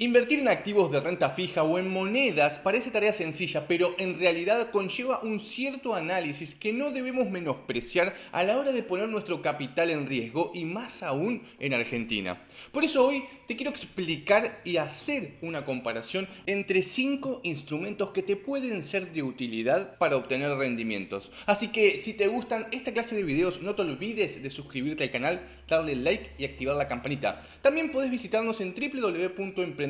Invertir en activos de renta fija o en monedas parece tarea sencilla, pero en realidad conlleva un cierto análisis que no debemos menospreciar a la hora de poner nuestro capital en riesgo y más aún en Argentina. Por eso hoy te quiero explicar y hacer una comparación entre 5 instrumentos que te pueden ser de utilidad para obtener rendimientos. Así que si te gustan esta clase de videos, no te olvides de suscribirte al canal, darle like y activar la campanita. También podés visitarnos en www.emprendersimple.com.ar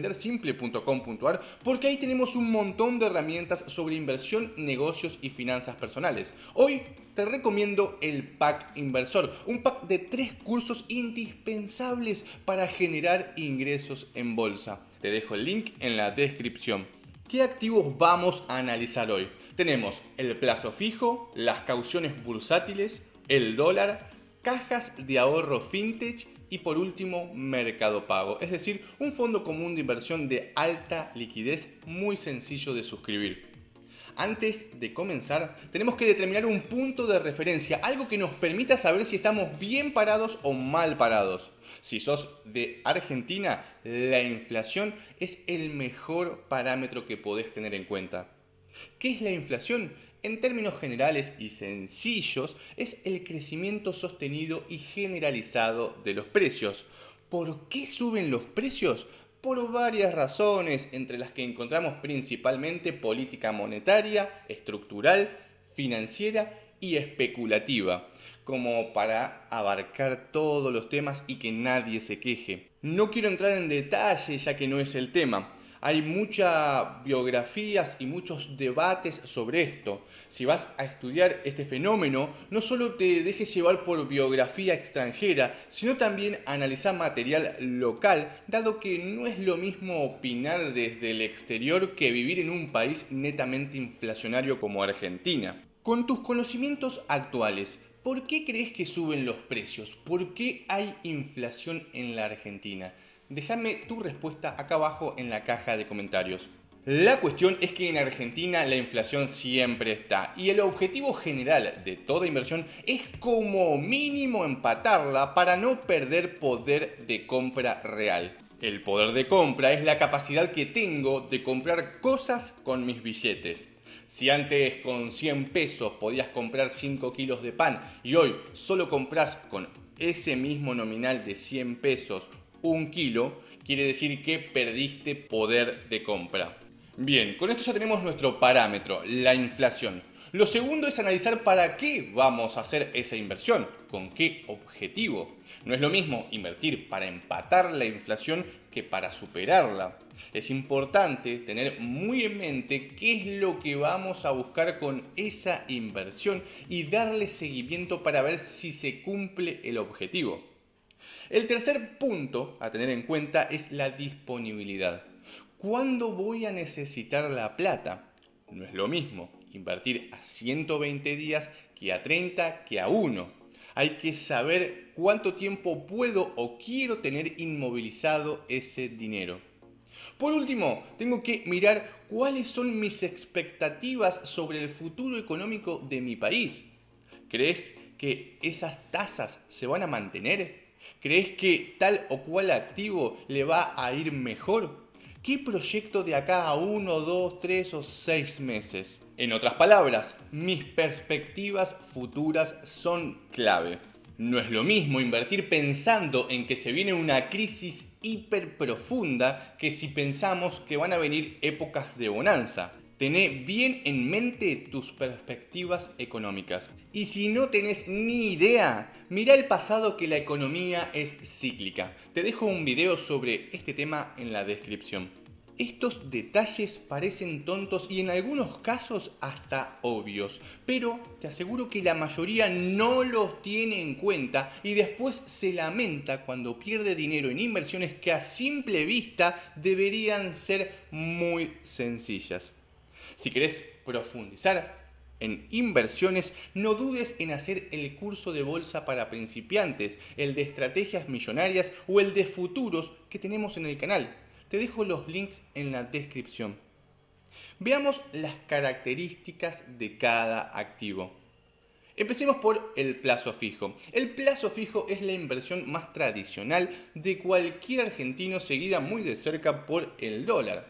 porque ahí tenemos un montón de herramientas sobre inversión, negocios y finanzas personales. Hoy te recomiendo el pack inversor, un pack de 3 cursos indispensables para generar ingresos en bolsa. Te dejo el link en la descripción. ¿Qué activos vamos a analizar hoy? Tenemos el plazo fijo, las cauciones bursátiles, el dólar, cajas de ahorro fintech y por último Mercado Pago, es decir, un fondo común de inversión de alta liquidez muy sencillo de suscribir. Antes de comenzar, tenemos que determinar un punto de referencia, algo que nos permita saber si estamos bien parados o mal parados. Si sos de Argentina, la inflación es el mejor parámetro que podés tener en cuenta. ¿Qué es la inflación? En términos generales y sencillos, es el crecimiento sostenido y generalizado de los precios. ¿Por qué suben los precios? Por varias razones, entre las que encontramos principalmente política monetaria, estructural, financiera y especulativa, como para abarcar todos los temas y que nadie se queje. No quiero entrar en detalle ya que no es el tema. Hay muchas biografías y muchos debates sobre esto. Si vas a estudiar este fenómeno, no solo te dejes llevar por biografía extranjera, sino también analiza material local, dado que no es lo mismo opinar desde el exterior que vivir en un país netamente inflacionario como Argentina. Con tus conocimientos actuales, ¿por qué crees que suben los precios? ¿Por qué hay inflación en la Argentina? Déjame tu respuesta acá abajo en la caja de comentarios. La cuestión es que en Argentina la inflación siempre está y el objetivo general de toda inversión es como mínimo empatarla para no perder poder de compra real. El poder de compra es la capacidad que tengo de comprar cosas con mis billetes. Si antes con 100 pesos podías comprar 5 kilos de pan y hoy solo compras con ese mismo nominal de 100 pesos un kilo, quiere decir que perdiste poder de compra. Bien, con esto ya tenemos nuestro parámetro, la inflación. Lo segundo es analizar para qué vamos a hacer esa inversión, con qué objetivo. No es lo mismo invertir para empatar la inflación que para superarla. Es importante tener muy en mente qué es lo que vamos a buscar con esa inversión y darle seguimiento para ver si se cumple el objetivo. El tercer punto a tener en cuenta es la disponibilidad. ¿Cuándo voy a necesitar la plata? No es lo mismo invertir a 120 días que a 30, que a 1. Hay que saber cuánto tiempo puedo o quiero tener inmovilizado ese dinero. Por último, tengo que mirar cuáles son mis expectativas sobre el futuro económico de mi país. ¿Crees que esas tasas se van a mantener? ¿Crees que tal o cual activo le va a ir mejor? ¿Qué proyecto de acá a 1, 2, 3 o 6 meses? En otras palabras, mis perspectivas futuras son clave. No es lo mismo invertir pensando en que se viene una crisis hiper profunda que si pensamos que van a venir épocas de bonanza. Tené bien en mente tus perspectivas económicas. Y si no tenés ni idea, mirá el pasado que la economía es cíclica. Te dejo un video sobre este tema en la descripción. Estos detalles parecen tontos y en algunos casos hasta obvios, pero te aseguro que la mayoría no los tiene en cuenta y después se lamenta cuando pierde dinero en inversiones que a simple vista deberían ser muy sencillas. Si querés profundizar en inversiones, no dudes en hacer el curso de bolsa para principiantes, el de estrategias millonarias o el de futuros que tenemos en el canal. Te dejo los links en la descripción. Veamos las características de cada activo. Empecemos por el plazo fijo. El plazo fijo es la inversión más tradicional de cualquier argentino, seguida muy de cerca por el dólar.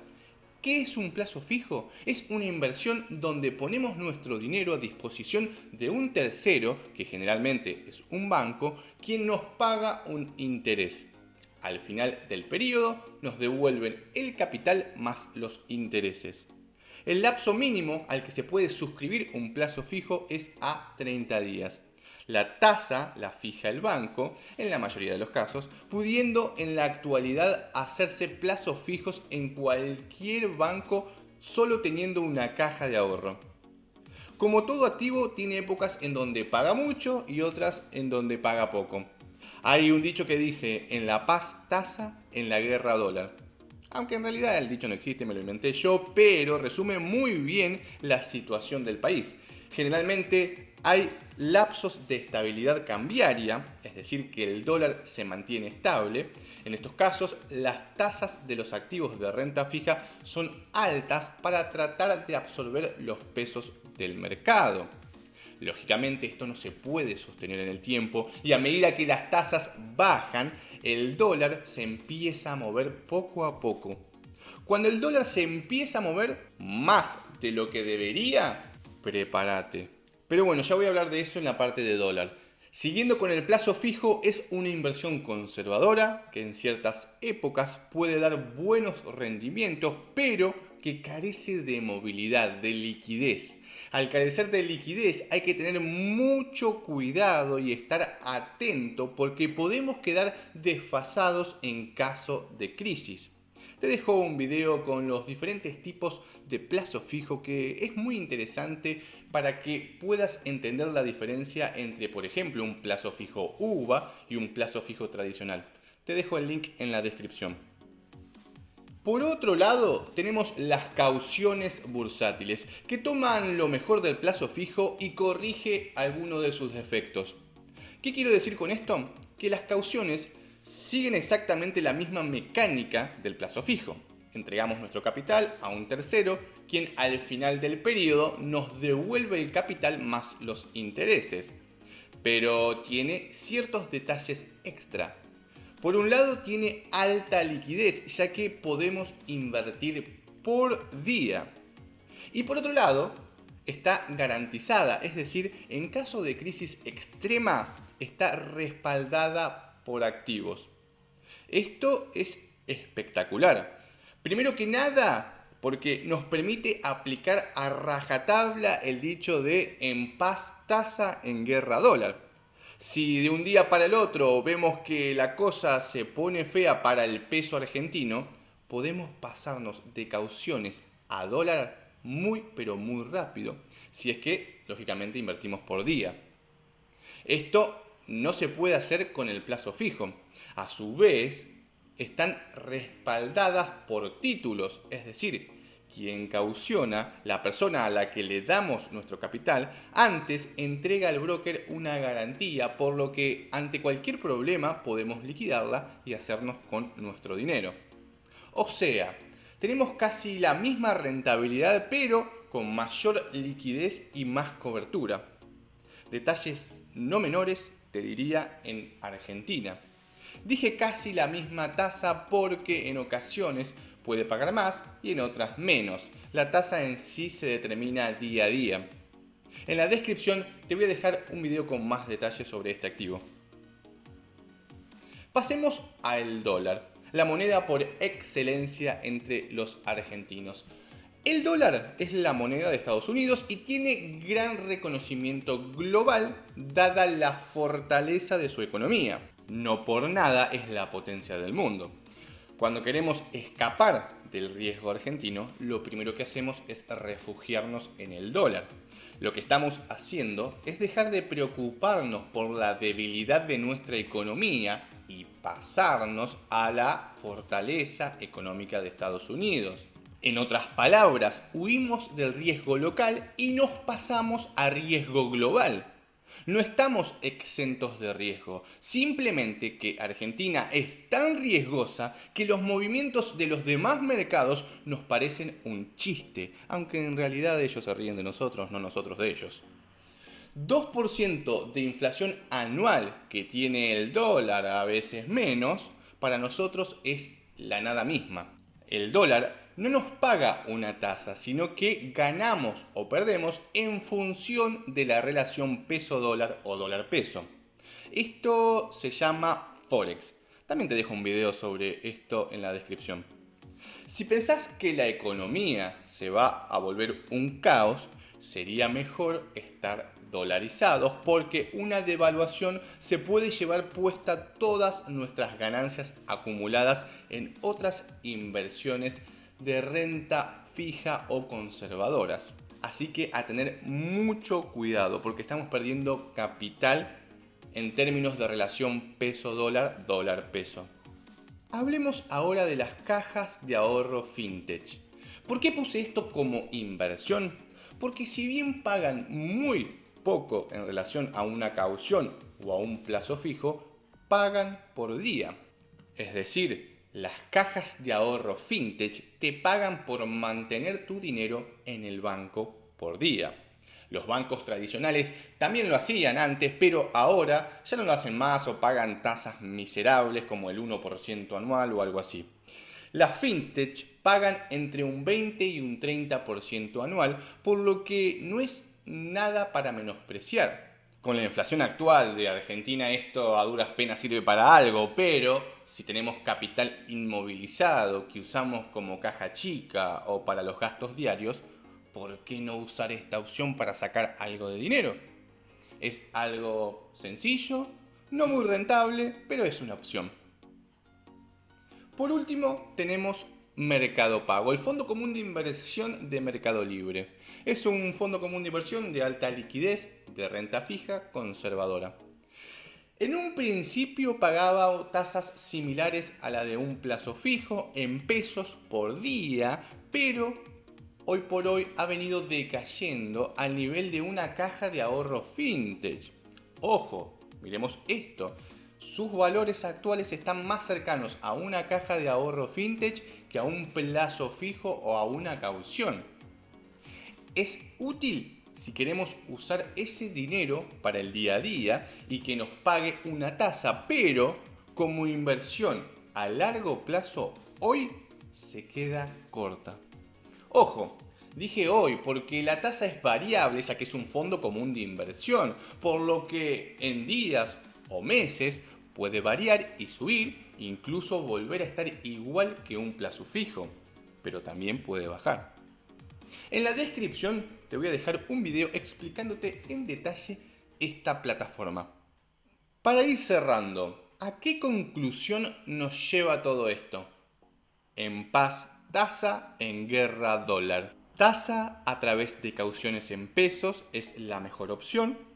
¿Qué es un plazo fijo? Es una inversión donde ponemos nuestro dinero a disposición de un tercero, que generalmente es un banco, quien nos paga un interés. Al final del periodo nos devuelven el capital más los intereses. El lapso mínimo al que se puede suscribir un plazo fijo es a 30 días. La tasa la fija el banco, en la mayoría de los casos, pudiendo en la actualidad hacerse plazos fijos en cualquier banco solo teniendo una caja de ahorro. Como todo activo, tiene épocas en donde paga mucho y otras en donde paga poco. Hay un dicho que dice, en la paz tasa, en la guerra dólar. Aunque en realidad el dicho no existe, me lo inventé yo, pero resume muy bien la situación del país. Generalmente hay lapsos de estabilidad cambiaria, es decir, que el dólar se mantiene estable. En estos casos, las tasas de los activos de renta fija son altas para tratar de absorber los pesos del mercado. Lógicamente, esto no se puede sostener en el tiempo y a medida que las tasas bajan, el dólar se empieza a mover poco a poco. Cuando el dólar se empieza a mover más de lo que debería, prepárate. Pero bueno, ya voy a hablar de eso en la parte de dólar. Siguiendo con el plazo fijo, es una inversión conservadora que en ciertas épocas puede dar buenos rendimientos, pero que carece de movilidad, de liquidez. Al carecer de liquidez hay que tener mucho cuidado y estar atento porque podemos quedar desfasados en caso de crisis. Te dejo un video con los diferentes tipos de plazo fijo que es muy interesante para que puedas entender la diferencia entre, por ejemplo, un plazo fijo UVA y un plazo fijo tradicional. Te dejo el link en la descripción. Por otro lado, tenemos las cauciones bursátiles, que toman lo mejor del plazo fijo y corrige alguno de sus defectos. ¿Qué quiero decir con esto? Que las cauciones siguen exactamente la misma mecánica del plazo fijo. Entregamos nuestro capital a un tercero, quien al final del periodo nos devuelve el capital más los intereses. Pero tiene ciertos detalles extra. Por un lado, tiene alta liquidez, ya que podemos invertir por día. Y por otro lado, está garantizada, es decir, en caso de crisis extrema, está respaldada por activos. Esto es espectacular. Primero que nada, porque nos permite aplicar a rajatabla el dicho de en paz tasa, en guerra dólar. Si de un día para el otro vemos que la cosa se pone fea para el peso argentino, podemos pasarnos de cauciones a dólar muy pero muy rápido, si es que lógicamente invertimos por día. Esto no se puede hacer con el plazo fijo. A su vez, están respaldadas por títulos, es decir, quien cauciona, la persona a la que le damos nuestro capital, antes entrega al broker una garantía, por lo que ante cualquier problema podemos liquidarla y hacernos con nuestro dinero. O sea, tenemos casi la misma rentabilidad, pero con mayor liquidez y más cobertura. Detalles no menores, te diría, en Argentina. Dije casi la misma tasa porque en ocasiones puede pagar más y en otras menos. La tasa en sí se determina día a día. En la descripción te voy a dejar un video con más detalles sobre este activo. Pasemos al dólar, la moneda por excelencia entre los argentinos. El dólar es la moneda de Estados Unidos y tiene gran reconocimiento global dada la fortaleza de su economía. No por nada es la potencia del mundo. Cuando queremos escapar del riesgo argentino, lo primero que hacemos es refugiarnos en el dólar. Lo que estamos haciendo es dejar de preocuparnos por la debilidad de nuestra economía y pasarnos a la fortaleza económica de Estados Unidos. En otras palabras, huimos del riesgo local y nos pasamos a riesgo global. No estamos exentos de riesgo, simplemente que Argentina es tan riesgosa que los movimientos de los demás mercados nos parecen un chiste, aunque en realidad ellos se ríen de nosotros, no nosotros de ellos. 2% de inflación anual que tiene el dólar, a veces menos, para nosotros es la nada misma. El dólar no nos paga una tasa, sino que ganamos o perdemos en función de la relación peso-dólar o dólar-peso. Esto se llama forex. También te dejo un video sobre esto en la descripción. Si pensás que la economía se va a volver un caos, sería mejor estar dolarizados porque una devaluación se puede llevar puesta todas nuestras ganancias acumuladas en otras inversiones de renta fija o conservadoras. Así que a tener mucho cuidado porque estamos perdiendo capital en términos de relación peso-dólar, dólar-peso. Hablemos ahora de las cajas de ahorro fintech. ¿Por qué puse esto como inversión? Porque si bien pagan muy poco en relación a una caución o a un plazo fijo, pagan por día. Es decir, las cajas de ahorro fintech te pagan por mantener tu dinero en el banco por día. Los bancos tradicionales también lo hacían antes, pero ahora ya no lo hacen más o pagan tasas miserables como el 1% anual o algo así. Las fintech pagan entre un 20 y un 30% anual, por lo que no es nada para menospreciar. Con la inflación actual de Argentina esto a duras penas sirve para algo, pero si tenemos capital inmovilizado que usamos como caja chica o para los gastos diarios, ¿por qué no usar esta opción para sacar algo de dinero? Es algo sencillo, no muy rentable, pero es una opción. Por último, tenemos Mercado Pago, el fondo común de inversión de Mercado Libre. Es un fondo común de inversión de alta liquidez, de renta fija, conservadora. En un principio pagaba tasas similares a la de un plazo fijo en pesos por día, pero hoy por hoy ha venido decayendo al nivel de una caja de ahorro fintech. Ojo, miremos esto. Sus valores actuales están más cercanos a una caja de ahorro fintech que a un plazo fijo o a una caución. Es útil si queremos usar ese dinero para el día a día y que nos pague una tasa, pero como inversión a largo plazo hoy se queda corta. Ojo, dije hoy porque la tasa es variable ya que es un fondo común de inversión, por lo que en días o meses puede variar y subir, incluso volver a estar igual que un plazo fijo, pero también puede bajar. En la descripción te voy a dejar un video explicándote en detalle esta plataforma. Para ir cerrando, ¿a qué conclusión nos lleva todo esto? En paz tasa, en guerra dólar. Tasa a través de cauciones en pesos es la mejor opción.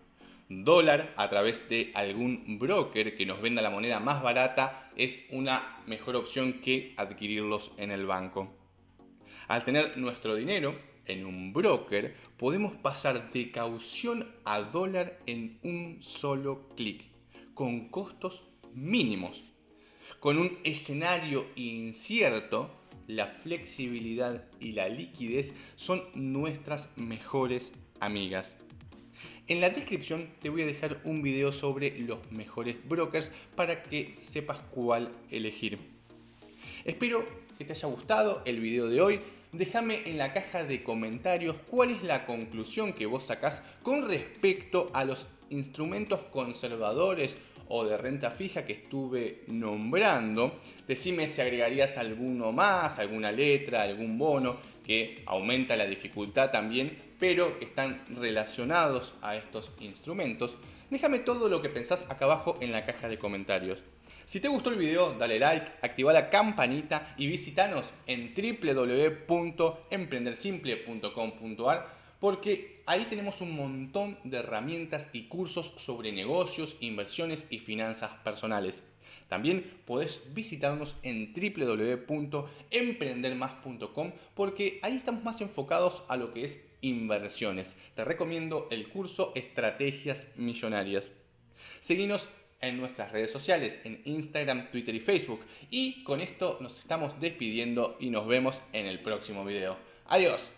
Dólar a través de algún broker que nos venda la moneda más barata es una mejor opción que adquirirlos en el banco. Al tener nuestro dinero en un broker, podemos pasar de caución a dólar en un solo clic, con costos mínimos. Con un escenario incierto, la flexibilidad y la liquidez son nuestras mejores amigas. En la descripción te voy a dejar un video sobre los mejores brokers para que sepas cuál elegir. Espero que te haya gustado el video de hoy. Déjame en la caja de comentarios cuál es la conclusión que vos sacás con respecto a los instrumentos conservadores o de renta fija que estuve nombrando. Decime si agregarías alguno más, alguna letra, algún bono que aumenta la dificultad también, pero que están relacionados a estos instrumentos. Déjame todo lo que pensás acá abajo en la caja de comentarios. Si te gustó el video, dale like, activa la campanita y visítanos en www.emprendersimple.com.ar porque ahí tenemos un montón de herramientas y cursos sobre negocios, inversiones y finanzas personales. También podés visitarnos en www.emprendermas.com porque ahí estamos más enfocados a lo que es inversiones. Te recomiendo el curso Estrategias Millonarias. Seguinos en nuestras redes sociales, en Instagram, Twitter y Facebook. Y con esto nos estamos despidiendo y nos vemos en el próximo video. Adiós.